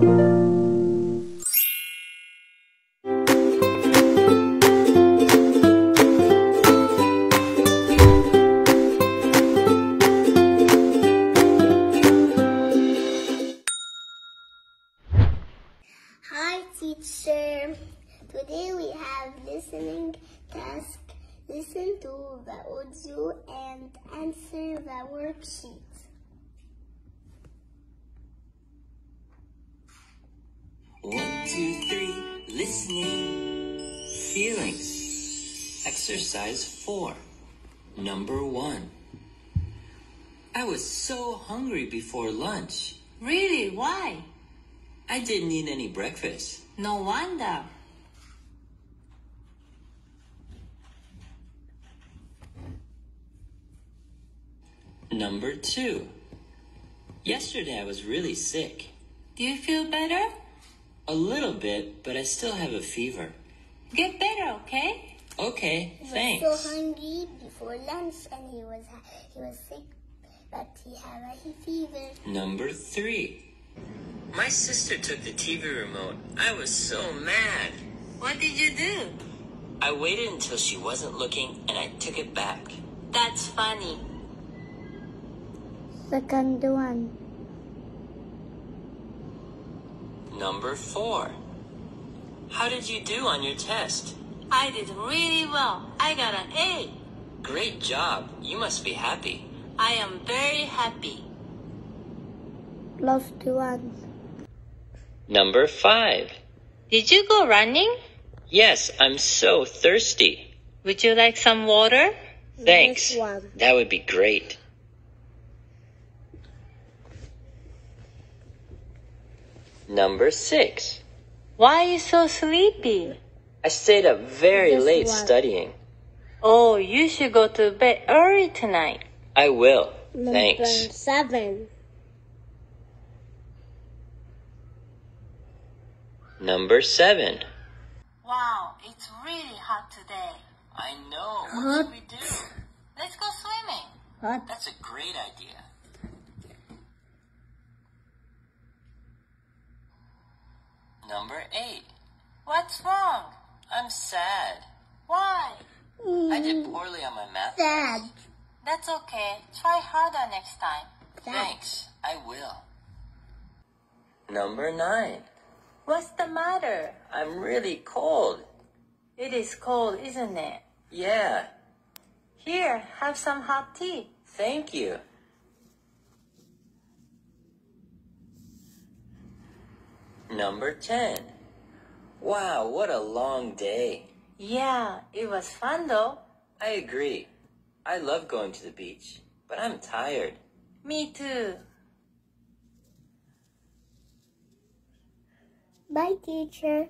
Hi teacher, today we have listening task. Listen to the audio and answer the worksheet. One, two, three, listening. Feelings. Exercise 4. Number 1. I was so hungry before lunch. Really? Why? I didn't eat any breakfast. No wonder. Number 2. Yesterday I was really sick. Do you feel better? A little bit, but I still have a fever. Get better, okay? Okay, thanks. He was so hungry before lunch and he was sick, but he had a fever. Number 3. My sister took the TV remote. I was so mad. What did you do? I waited until she wasn't looking and I took it back. That's funny. Second one. Number 4. How did you do on your test? I did really well. I got an A. Great job. You must be happy. I am very happy. Last one. Number 5. Did you go running? Yes, I'm so thirsty. Would you like some water? Thanks. That would be great. Number 6. Why are you so sleepy? I stayed up very late studying. Oh, you should go to bed early tonight. I will. Thanks. Number 7. Number 7. Wow, it's really hot today. I know. What should we do? Let's go swimming. What? That's a great idea. Number 8. What's wrong? I'm sad. Why? I did poorly on my math. Sad. That's okay. Try harder next time. Sad. Thanks. I will. Number 9. What's the matter? I'm really cold. It is cold, isn't it? Yeah. Here, have some hot tea. Thank you. Number 10. Wow, what a long day. Yeah, it was fun though. I agree. I love going to the beach, but I'm tired. Me too. Bye, teacher.